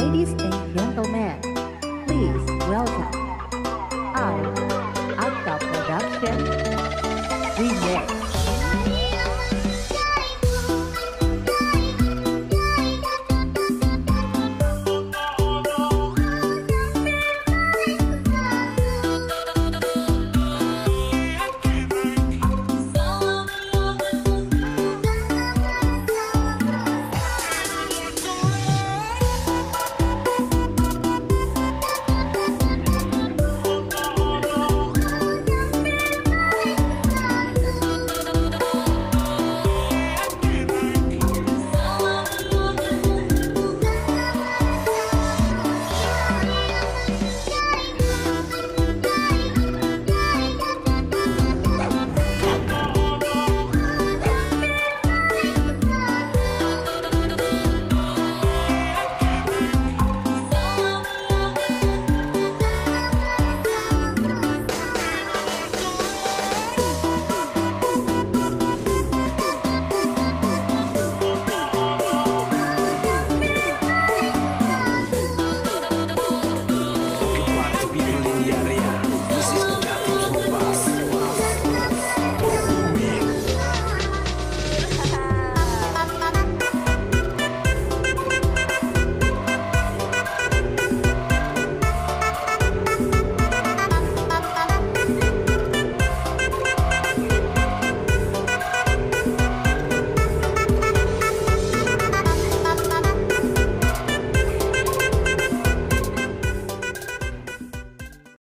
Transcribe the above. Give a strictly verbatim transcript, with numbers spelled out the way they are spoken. ladies and young